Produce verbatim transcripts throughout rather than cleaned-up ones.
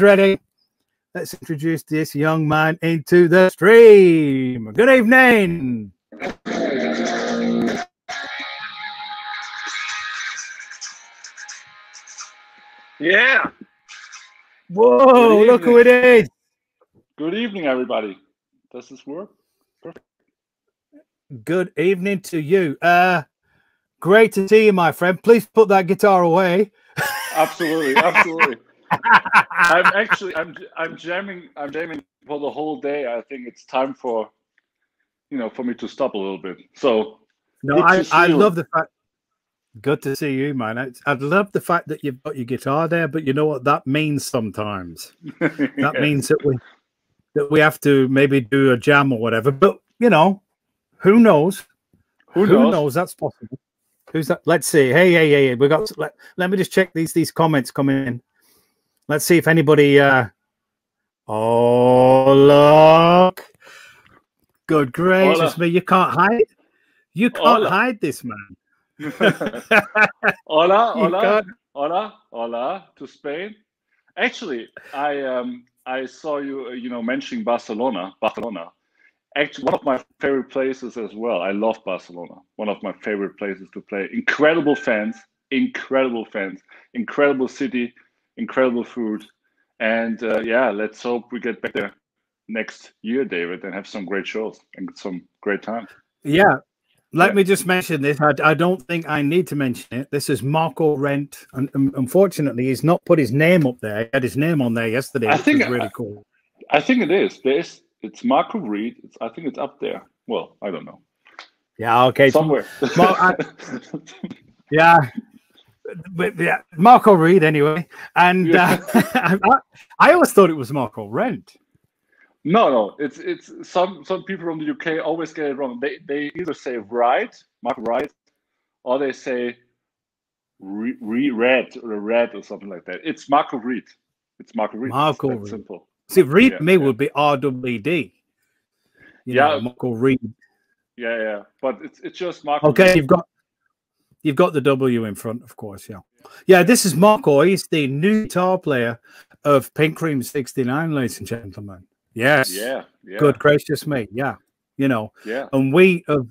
ready, let's introduce this young man into the stream. Good evening. Yeah. Whoa, look who it is. Good evening, everybody. Does this work? Perfect. Good evening to you. Uh, great to see you, my friend. Please put that guitar away. Absolutely, absolutely. I'm actually, I'm, I'm jamming, I'm jamming for the whole day. I think it's time for, you know, for me to stop a little bit. So, no, I, I love the fact. Good to see you, man. I, I love the fact that you've got your guitar there, but you know what that means sometimes. That yeah. means that we that we have to maybe do a jam or whatever. But you know, who knows? Who knows? Who knows? That's possible. Who's that? Let's see. Hey, hey, hey, hey. We got. Let, let me just check these these comments coming in. Let's see if anybody. Uh... Oh look! Good gracious Hola. me! You can't hide. You can't Hola. hide this, man. hola, hola, hola, hola to Spain. Actually, I um I saw you uh, you know mentioning Barcelona, Barcelona. Actually, one of my favorite places as well. I love Barcelona. One of my favorite places to play. Incredible fans, incredible fans, incredible city, incredible food, and uh, yeah, let's hope we get back there next year, David, and have some great shows and some great time. Yeah. Let yeah. me just mention this. I, I don't think I need to mention it. This is Marco Wriedt, and um, unfortunately, he's not put his name up there. He had his name on there yesterday. I think it's really I, cool. I think it is. There's it's Marco Wriedt. It's, I think it's up there. Well, I don't know. Yeah. Okay. Somewhere. Mar I, yeah. But, yeah. Marco Wriedt, anyway. And yeah. uh, I, I always thought it was Marco Wriedt. No, no, it's it's some some people from the U K always get it wrong. They they either say right, Mark Wriedt, or they say re, re red or red or something like that. It's Marco Wriedt. It's Marco Wriedt. Marco Wriedt. Simple. See, Reed yeah, me yeah. would be R W D. You yeah, know, Marco Wriedt. Yeah, yeah, but it's it's just Marco. Okay, Reed. you've got you've got the W in front, of course. Yeah, yeah. This is Marco. He's the new guitar player of Pink Cream sixty-nine, ladies and gentlemen. Yes. Yeah, yeah. Good gracious me. Yeah. You know. Yeah. And we uh,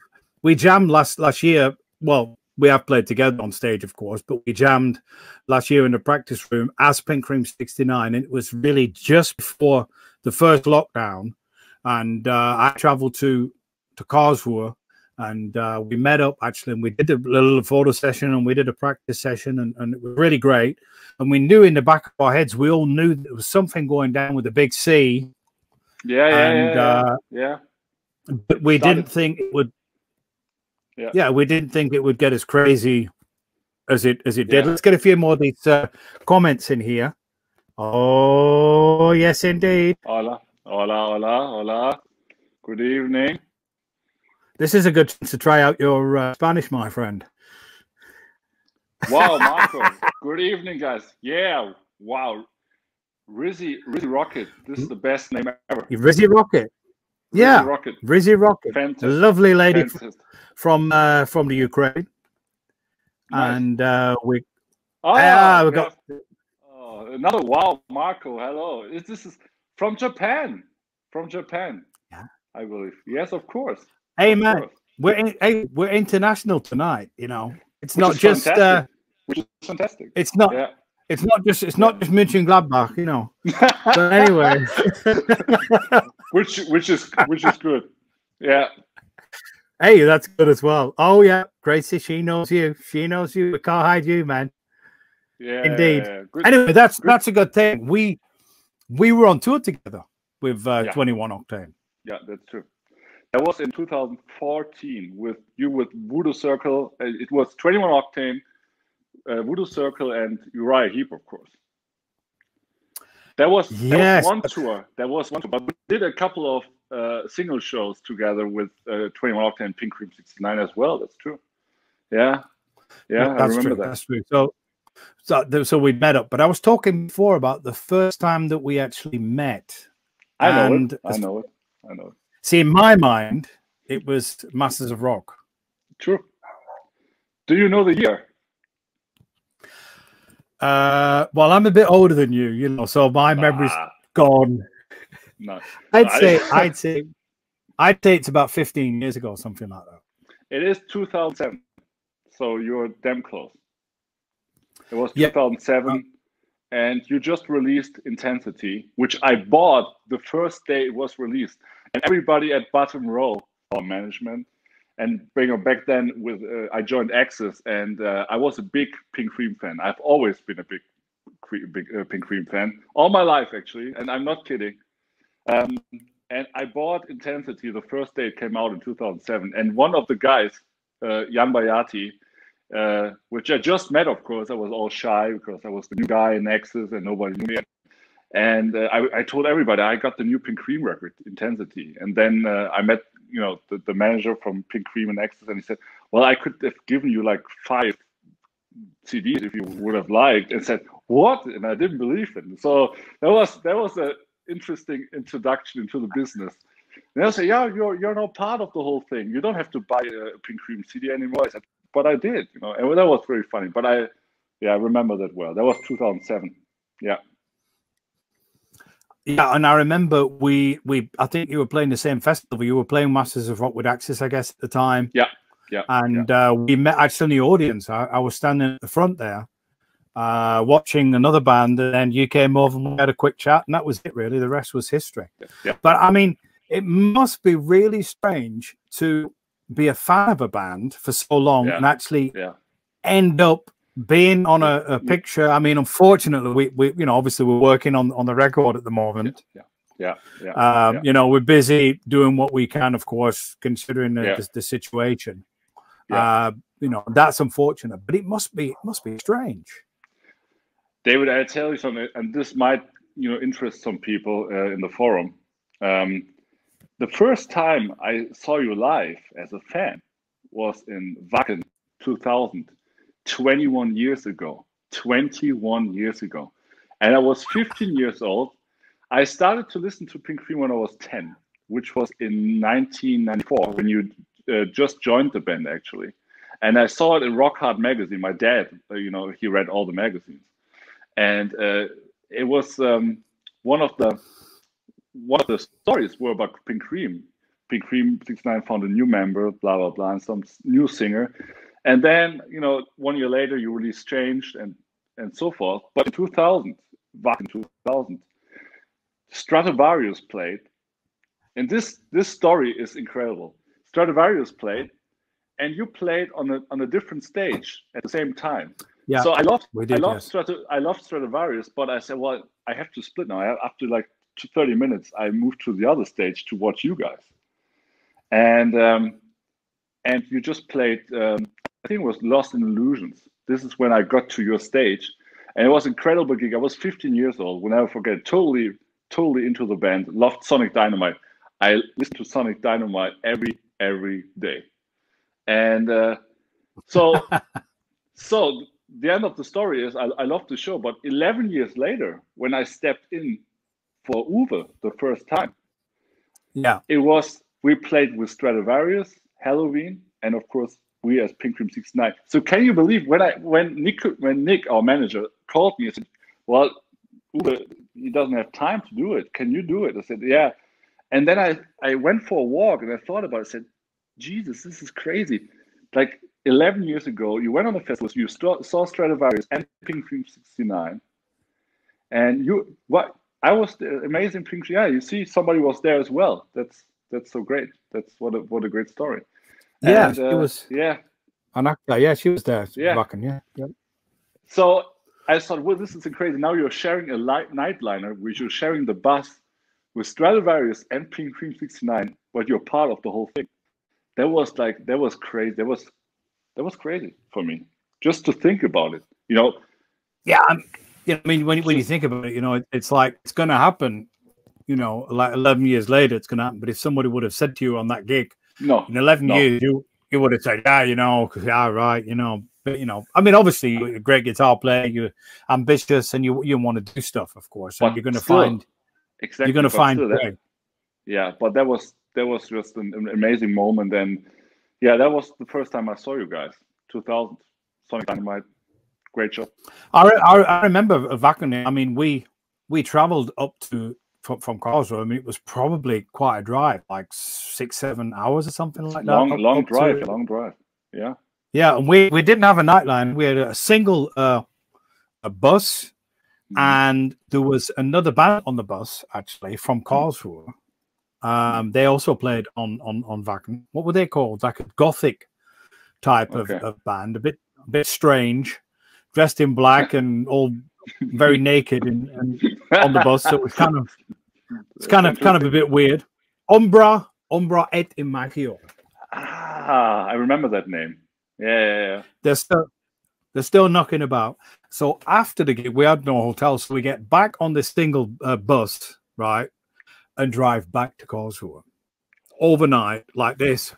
we jammed last last year. Well, we have played together on stage, of course, but we jammed last year in the practice room as Pink Cream sixty-nine, and it was really just before the first lockdown. And uh, I traveled to to Karlsruhe, and uh, we met up actually, and we did a little photo session, and we did a practice session, and, and it was really great. And we knew in the back of our heads, we all knew there was something going down with the big C. Yeah, yeah, and, yeah, yeah. Uh, yeah. But we Started. didn't think it would. Yeah. yeah, we didn't think it would get as crazy as it as it did. Yeah. Let's get a few more of these uh, comments in here. Oh yes, indeed. Hola, hola, hola, hola. Good evening. This is a good chance to try out your uh, Spanish, my friend. Wow, Marco. Good evening, guys. Yeah. Wow. Rizzy, Rizzy Rocket. This is the best name ever. Rizzy Rocket. Yeah. Rizzy Rocket. Rizzy Rocket. Fantastic. Lovely lady Fantastic. from uh, from the Ukraine. Nice. And uh, we Oh, uh, we got oh, another wow, Marco. Hello. This is from Japan. From Japan. Yeah. I believe. Yes, of course. Hey of man. Course. We're in, hey, we're international tonight, you know. It's Which not just uh, Which is fantastic. It's not yeah. It's not just it's not just München Gladbach, you know. But anyway, which which is which is good, yeah. Hey, that's good as well. Oh yeah, Gracie, she knows you. She knows you. We can't hide you, man. Yeah, indeed. Yeah, yeah. Anyway, that's good. That's a good thing. We we were on tour together with uh, yeah. twenty-one Octane. Yeah, that's true. That was in two thousand fourteen with you with Voodoo Circle. It was twenty-one Octane. Uh, Voodoo Circle and Uriah Heep, of course. That was, yes. that was one tour. That was one tour. But we did a couple of uh, single shows together with uh, twenty-one Octane and Pink Cream sixty-nine as well. That's true. Yeah, yeah, that's I remember true. that. That's true. So, so, so we met up. But I was talking before about the first time that we actually met. I know and it. I know it. I know it. See, in my mind, it was Masters of Rock. True. Do you know the year? Uh, well, I'm a bit older than you, you know, so my memory's ah. gone. No, I'd say I'd say I'd say it's about fifteen years ago, something like that. It is two thousand seven, so you're damn close. It was two thousand seven, yep. And you just released Intensity, which I bought the first day it was released, and everybody at Bottom Row or management. And bring them back then with uh, I joined Axis, and uh, I was a big Pink Cream fan. I've always been a big, big uh, Pink Cream fan all my life, actually, and I'm not kidding. Um, and I bought Intensity the first day it came out in two thousand seven. And one of the guys, uh, Jan Bayati, uh, which I just met, of course. I was all shy because I was the new guy in Axis, and nobody knew me. And uh, I, I told everybody I got the new Pink Cream record, Intensity. And then uh, I met. You know, the, the manager from Pink Cream and Axis, and he said, well, I could have given you like five C Ds if you would have liked, and said, what? And I didn't believe it. And so that was that was an interesting introduction into the business. And I said, yeah, you're you're now part of the whole thing. You don't have to buy a Pink Cream C D anymore. I said, but I did, you know, and that was very funny. But I, yeah, I remember that well. That was two thousand seven. Yeah. Yeah, and I remember we we I think you were playing the same festival. You were playing Masters of Rock with Axis, I guess, at the time. Yeah, yeah. And yeah. Uh, we met actually in the audience. I, I was standing at the front there, uh, watching another band, and then you came over and we had a quick chat, and that was it, really. The rest was history. Yeah, yeah. But I mean, it must be really strange to be a fan of a band for so long, yeah, and actually yeah. end up being on a, a picture. I mean, unfortunately, we, we you know, obviously we're working on on the record at the moment. Yeah, yeah, yeah, yeah, um, yeah. You know, we're busy doing what we can, of course, considering the, yeah. the, the situation. Yeah. Uh, you know, that's unfortunate, but it must be it must be strange. David, I tell you something, and this might, you know, interest some people uh, in the forum. Um, the first time I saw you live as a fan was in Wacken two thousand. twenty-one years ago, twenty-one years ago, and I was fifteen years old. I started to listen to Pink Cream when I was ten, which was in nineteen ninety-four, when you uh, just joined the band, actually. And I saw it in Rock Hard magazine. My dad, you know, he read all the magazines, and uh, it was um, one of the one of the stories were about Pink Cream. Pink Cream sixty-nine found a new member, blah blah blah, and some new singer. And then, you know, one year later, you released Changed and, and so forth. But in two thousand, back in two thousand, Stratovarius played. And this this story is incredible. Stratovarius played, and you played on a, on a different stage at the same time. Yeah, so I loved, did, I, loved yes. Strato, I loved Stratovarius, but I said, well, I have to split now. After like thirty minutes, I moved to the other stage to watch you guys. And, um, and you just played... Um, I think it was Lost in Illusions. This is when I got to your stage, and it was an incredible gig. I was fifteen years old. We'll never forget. Totally, totally into the band. Loved Sonic Dynamite. I listened to Sonic Dynamite every every day, and uh, so so the end of the story is I, I loved the show. But eleven years later, when I stepped in for Uwe the first time, yeah, it was we played with Stratovarius, Halloween, and of course. We as Pink Cream sixty-nine. So can you believe when I when Nick when Nick our manager called me and said, "Well, Uwe, he doesn't have time to do it. Can you do it?" I said, "Yeah." And then I I went for a walk and I thought about it. I said, "Jesus, this is crazy! Like eleven years ago, you went on the festivals, you saw Stratovarius and Pink Cream sixty-nine, and you what? I was the amazing Pink Cream. Yeah, you see, somebody was there as well. That's that's so great. That's what a, what a great story." Yeah, and, uh, it was. Yeah, Anakta. Yeah, she was there. Yeah. Wacken, yeah, yeah. So I thought, well, this is crazy. Now you're sharing a light nightliner, which you're sharing the bus with Stratovarius and Pink Cream sixty-nine, but you're part of the whole thing. That was like that was crazy. That was that was crazy for me just to think about it. You know. Yeah, I'm, yeah. I mean, when when you think about it, you know, it, it's like it's going to happen. You know, like eleven years later, it's going to happen. But if somebody would have said to you on that gig. No, in eleven no. years, you you would have said, yeah, you know, because yeah, right, you know, but you know, I mean, obviously, you're a great guitar player, you're ambitious, and you you want to do stuff, of course, but and you're going to find exactly you're going to find that, yeah. But that was that was just an, an amazing moment, and yeah, that was the first time I saw you guys, two thousand, Sonic Dynamite, Rachel? I I, I remember Wacken. I mean, we we traveled up to from, from Karlsruhe. I mean, it was probably quite a drive, like six, seven hours or something like that. Long, up, long up drive, to... long drive. Yeah, yeah. And we we didn't have a nightline. We had a single uh, a bus, mm. and there was another band on the bus actually from Karlsruhe. Mm. Um, they also played on on on Wacken. What were they called? Like a gothic type okay. of, of band, a bit a bit strange, dressed in black and all very naked and, and on the bus. So it was kind of it's kind of kind of a bit weird. Ombra Ombra et Imagio. Ah, I remember that name. Yeah, yeah, yeah. They're still they're still knocking about. So after the gig, we had no hotel, so we get back on this single uh, bus, right? And drive back to Karlsruhe overnight, like this,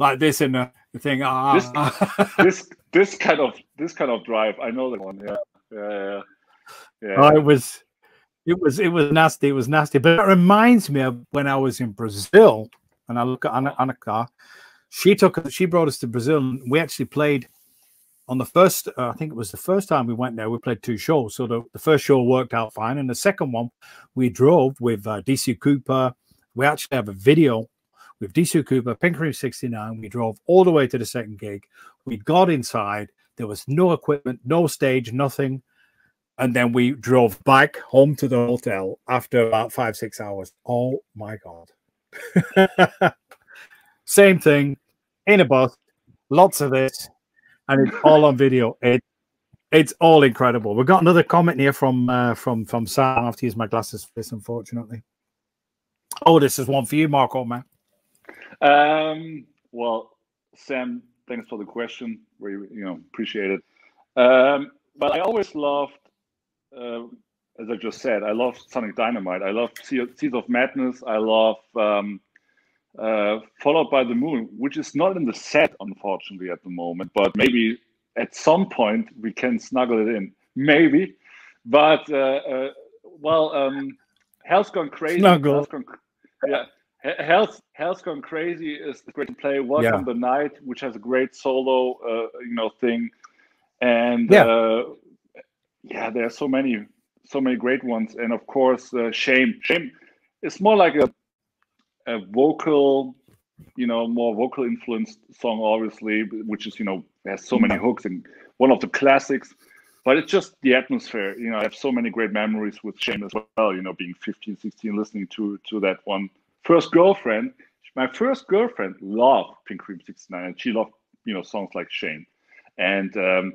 like this in the thing. Ah, this, this this kind of this kind of drive. I know that one. Yeah, yeah, yeah. yeah. Uh, it was, it was, it was nasty. It was nasty. But it reminds me of when I was in Brazil, and I look at Anna, Anna Carr. She took, she brought us to Brazil, and we actually played on the first. Uh, I think it was the first time we went there. We played two shows. So the, the first show worked out fine, and the second one we drove with uh, D C Cooper. We actually have a video with D C Cooper, Pink Cream sixty-nine. We drove all the way to the second gig. We got inside. There was no equipment, no stage, nothing, and then we drove back home to the hotel after about five, six hours. Oh my god! Same thing in a bus. Lots of this. And it's all on video. It, it's all incredible. We've got another comment here from uh, from from Sam. I have to use my glasses for this, unfortunately. Oh, this is one for you, Marco, man. Um, well, Sam, thanks for the question. We you know appreciate it. Um, but I always loved, uh, as I just said, I loved Sonic Dynamite. I loved Seeds of Madness. I love. Um, Uh, Followed by the Moon, which is not in the set, unfortunately, at the moment, but maybe at some point we can snuggle it in, maybe. But uh, uh, well, um, Hell's Gone Crazy. Snuggle. Hell's Gone, yeah, Hell's Hell's Gone Crazy is great to play. Watch yeah. on the Night, which has a great solo, uh, you know, thing, and yeah, uh, yeah, there are so many, so many great ones, and of course, uh, Shame. Shame is more like a A vocal, you know, more vocal influenced song, obviously, which is, you know, has so many hooks and one of the classics. But it's just the atmosphere, you know. I have so many great memories with Shame as well, you know, being fifteen, sixteen, listening to to that one. First girlfriend, my first girlfriend loved Pink Cream sixty-nine, and she loved, you know, songs like Shame and um,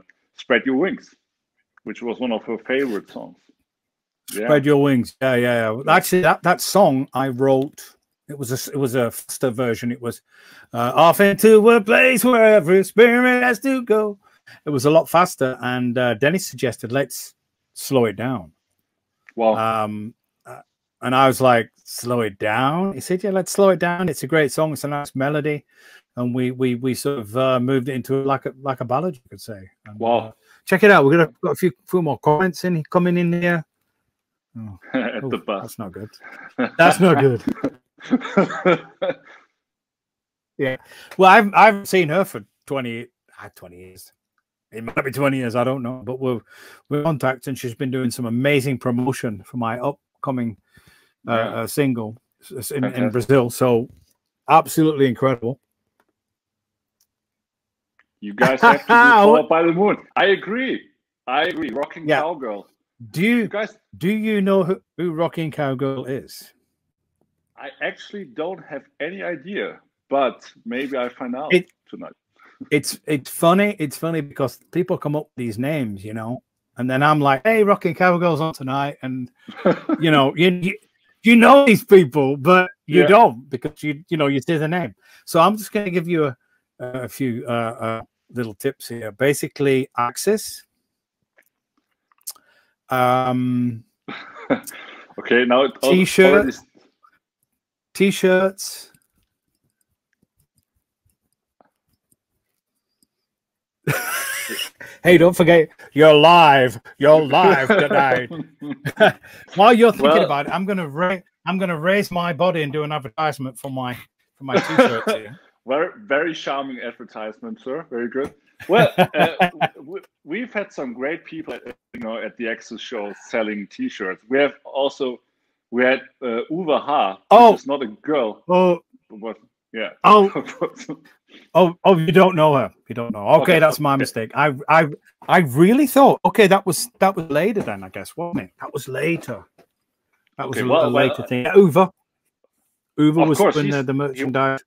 Spread Your Wings, which was one of her favorite songs. Yeah. Spread Your Wings, yeah, yeah, yeah. Actually, that that song I wrote. It was a it was a faster version. It was uh, off into a place where every spirit has to go. It was a lot faster, and uh, Dennis suggested let's slow it down. Wow! Um, uh, and I was like, slow it down. He said, yeah, let's slow it down. It's a great song. It's a nice melody, and we we we sort of uh, moved it into like a like a ballad, you could say. And, wow! Uh, check it out. We're gonna got a few few more comments in coming in here. Oh. At Ooh, the bus. That's not good. That's not good. Yeah, well, I've I've seen her for twenty, twenty years. It might be twenty years, I don't know. But we're we're in contact, and she's been doing some amazing promotion for my upcoming uh, yeah. uh, single in, in Brazil. So, absolutely incredible. You guys have to be Followed by the Moon. I agree. I agree. Rocking yeah. Cowgirl. Do you, you guys? Do you know who, who Rocking Cowgirl is? I actually don't have any idea, but maybe I find out it, tonight. It's it's funny. It's funny because people come up with these names, you know, and then I'm like, "Hey, Rocking Cowgirl's on tonight," and you know, you, you you know these people, but you yeah. don't because you you know you see the name. So I'm just going to give you a a few uh, uh, little tips here. Basically, Axis. Um. Okay, now it T-shirt. T-shirts. Hey, don't forget, you're live. You're live tonight. While you're thinking well, about it, I'm gonna ra I'm gonna raise my body and do an advertisement for my for my T-shirts here. Very, very charming advertisement, sir. Very good. Well, uh, we've had some great people, at, you know, at the Axis show selling T-shirts. We have also we had uh, Uwe Ha, oh, it's not a girl. Oh, but, yeah. Oh, oh, oh, you don't know her. You don't know. Okay, okay. That's my mistake. I, I, I really thought. Okay, that was that was later. Then I guess, wasn't it? That was later. That was okay, a, well, a later well, thing. Yeah, Uwe. Uwe was when the, the merchandise. You,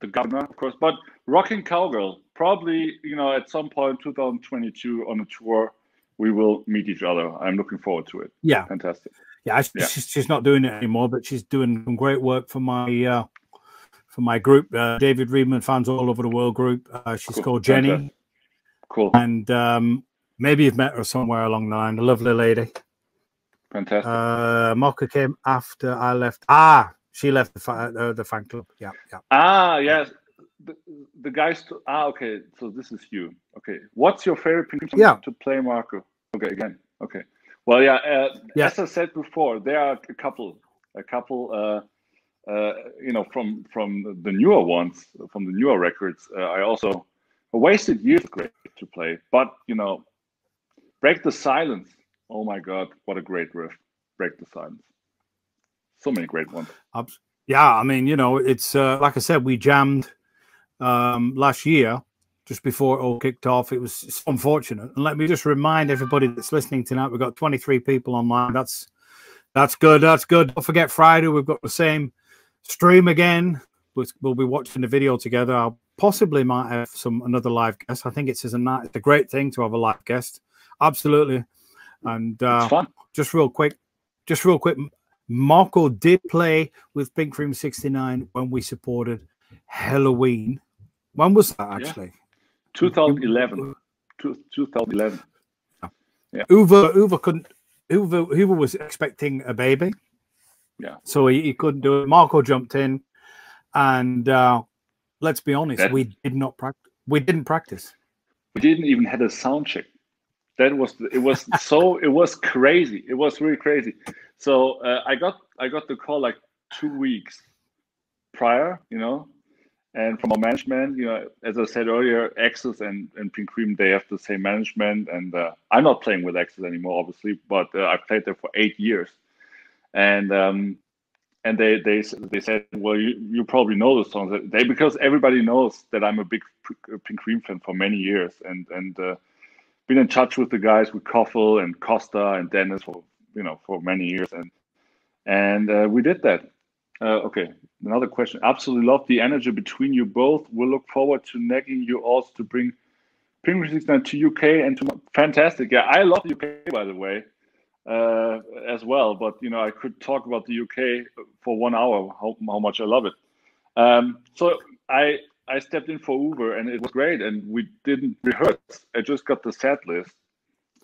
The governor, of course, but Rockin' Cowgirl, probably, you know, at some point two thousand twenty-two on a tour, we will meet each other. I'm looking forward to it. Yeah, fantastic. Yeah, I, yeah. She's, she's not doing it anymore, but she's doing some great work for my uh, for my group, uh, David Readman Fans All Over the World group. Uh, she's cool. called Jenny. Okay. Cool. And um, maybe you've met her somewhere along the line. A lovely lady. Fantastic. Uh, Mocha came after I left. Ah. She left the fan, uh, the fan club. Yeah, yeah. Ah, yes. The, the guys. To, ah, okay. So this is you. Okay. What's your favorite Pink Cream yeah. to play, Marco? Okay, again. Okay. Well, yeah. Uh, yeah. As I said before, there are a couple, a couple. Uh, uh, you know, from from the newer ones, from the newer records. Uh, I also Wasted Youth great to play, but you know, Break the Silence. Oh my God, what a great riff! Break the Silence. So many great ones. Yeah, I mean, you know, it's uh, like I said, we jammed um, last year, just before it all kicked off. It was it's unfortunate. And let me just remind everybody that's listening tonight, we've got twenty-three people online. That's that's good. That's good. Don't forget Friday. We've got the same stream again. We'll, we'll be watching the video together. I possibly might have some another live guest. I think it's as a night. It's a great thing to have a live guest. Absolutely. And uh, it's fun. just real quick, just real quick. Marco did play with Pink Cream sixty-nine when we supported Halloween. When was that, actually? Yeah. twenty eleven. twenty eleven. Yeah. Uwe, Uwe couldn't. Uwe, Uwe was expecting a baby. Yeah. So he, he couldn't do it. Marco jumped in, and uh, let's be honest, that, we did not practice. We didn't practice. We didn't even have a sound check. That was it. Was so it was crazy. It was really crazy. So uh, I got I got the call like two weeks prior, you know, and from our management, you know, as I said earlier, Axis and, and Pink Cream, they have the same management, and uh, I'm not playing with Axis anymore, obviously, but uh, I played there for eight years, and um, and they they they said, well, you, you probably know the songs, they because everybody knows that I'm a big Pink Cream fan for many years, and and uh, been in touch with the guys with Koffel and Costa and Dennis for. You know, for many years, and and uh, we did that. Uh, okay, another question. Absolutely love the energy between you both. We'll look forward to nagging you all to bring Pink Cream sixty-nine to U K and to fantastic. Yeah, I love the U K, by the way, uh, as well. But you know, I could talk about the U K for one hour. How how much I love it. Um, so I I stepped in for Uber, and it was great. And we didn't rehearse. I just got the set list,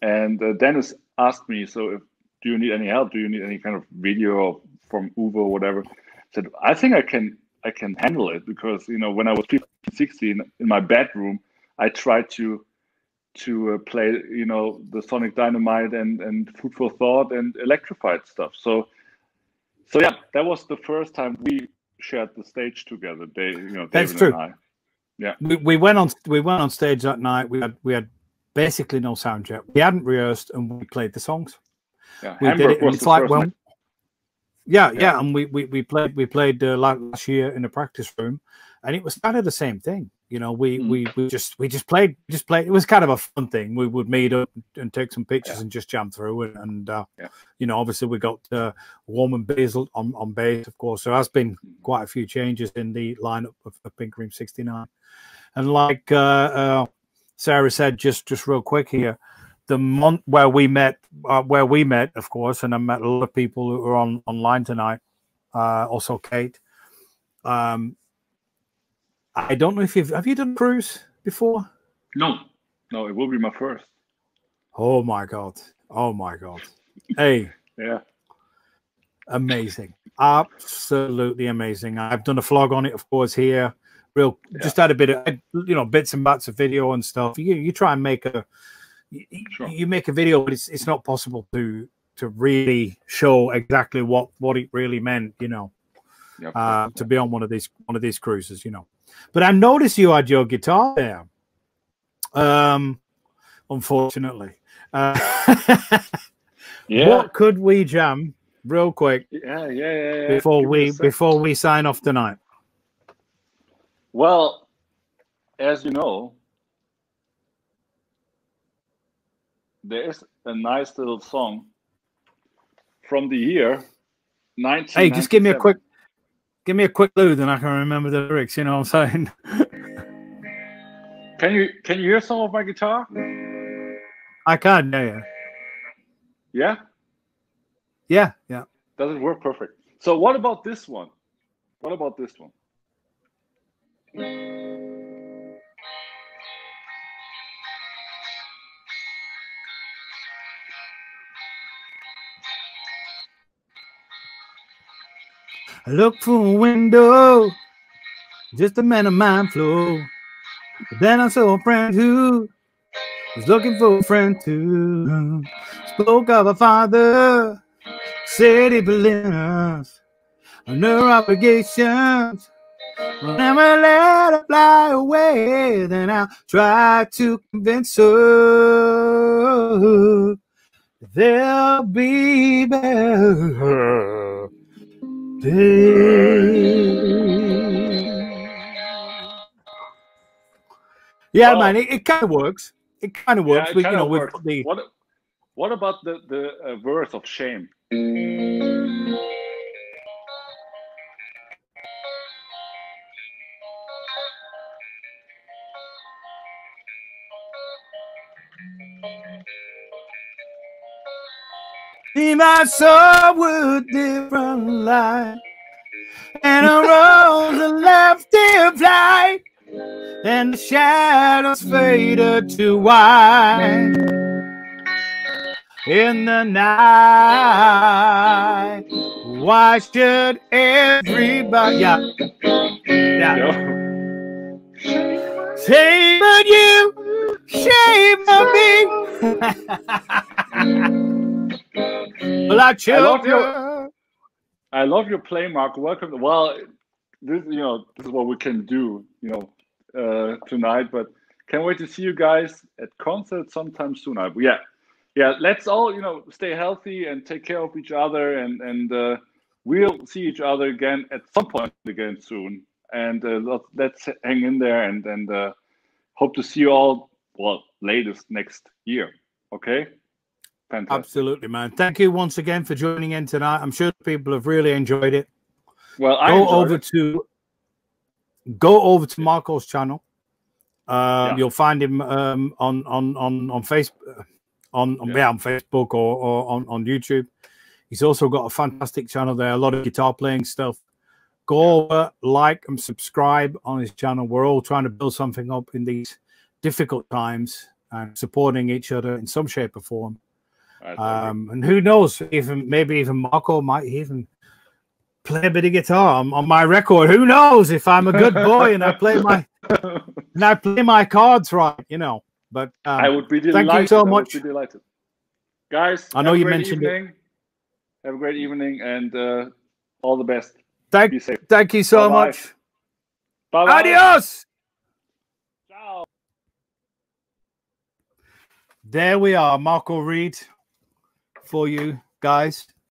and uh, Dennis asked me so if. Do you need any help? Do you need any kind of video from Uwe or whatever? I said, I think I can I can handle it because, you know, when I was fifteen, sixteen in my bedroom, I tried to to uh, play, you know, the Sonic Dynamite and, and Food for Thought and Electrified stuff. So, so yeah, that was the first time we shared the stage together. They, you know, That's David true. And I. Yeah, we, we went on we went on stage that night. We had we had basically no sound check. We hadn't rehearsed, and we played the songs. Yeah, we Hamburg did it. It's like well, yeah, yeah, yeah, and we we we played we played uh, last year in the practice room, and it was kind of the same thing. You know, we mm. we we just we just played just played. It was kind of a fun thing. We would meet up and take some pictures yeah. and just jam through. And, and uh, yeah. you know, obviously we got uh, Warm and Basil on on bass, of course. There has been quite a few changes in the lineup of, of Pink Cream sixty-nine, and like uh, uh, Sarah said, just just real quick here. The month where we met, uh, where we met, of course, and I met a lot of people who are on online tonight. Uh, also, Kate. Um, I don't know if you've have you done a cruise before? No, no, it will be my first. Oh my God! Oh my God! Hey, yeah, amazing, absolutely amazing. I've done a vlog on it, of course, here. Real, yeah. just had a bit of you know bits and bats of video and stuff. You you try and make a. You, sure. you make a video, but it's it's not possible to to really show exactly what what it really meant, you know, yep. uh, to be on one of these one of these cruises, you know. But I noticed you had your guitar there. Um, unfortunately. Uh, yeah. What could we jam real quick? Yeah, yeah, yeah. yeah. Before Give we before we sign off tonight. Well, as you know, there is a nice little song from the year nineteen ninety-seven. Hey, just give me a quick, give me a quick clue, then I can remember the lyrics. You know what I'm saying? Can you can you hear some of my guitar? I can, yeah, yeah. Yeah? Yeah, yeah. Doesn't work perfect. So what about this one? What about this one? I look through a window, just a man of mind flow. But then I saw a friend who was looking for a friend too. Spoke of a father, said he believed us under obligations. I'll never let her fly away. Then I'll try to convince her there'll be better days. Yeah, well, man, it, it kind of works. It kind of works. Yeah, but, you know, works. With the... what, what about the the uh, verse of Shame? I saw a different light, and I rose and left in flight, and the shadows faded to white in the night. Why should everybody yeah. Yeah. shame on you, shame on me? Well, I, I love your, I love your play, Marco. Welcome. To, well, this you know this is what we can do, you know, uh, tonight. But can't wait to see you guys at concert sometime soon. I, yeah, yeah. Let's all you know stay healthy and take care of each other, and and uh, we'll see each other again at some point again soon. And uh, let's hang in there, and and uh, hope to see you all well latest next year. Okay. Fantastic. Absolutely, man. Thank you once again for joining in tonight. I'm sure people have really enjoyed it. Well, I go over it. to go over to Marco's channel. Uh, yeah. You'll find him um, on on on on Facebook, on on, yeah. Yeah, on Facebook or, or on on YouTube. He's also got a fantastic channel there. A lot of guitar playing stuff. Go over, like, and subscribe on his channel. We're all trying to build something up in these difficult times and supporting each other in some shape or form. Um, and who knows, even maybe even Marco might even play a bit of guitar on, on my record. Who knows if I'm a good boy and I play my and I play my cards right, you know. But um, I would be delighted. Thank you so much, I would be delighted. Guys. I know you mentioned it. Have a great evening and uh, all the best. Thank you. Thank you so Bye-bye. much. Bye-bye. Adios. Ciao. There we are, Marco Wriedt. For you guys.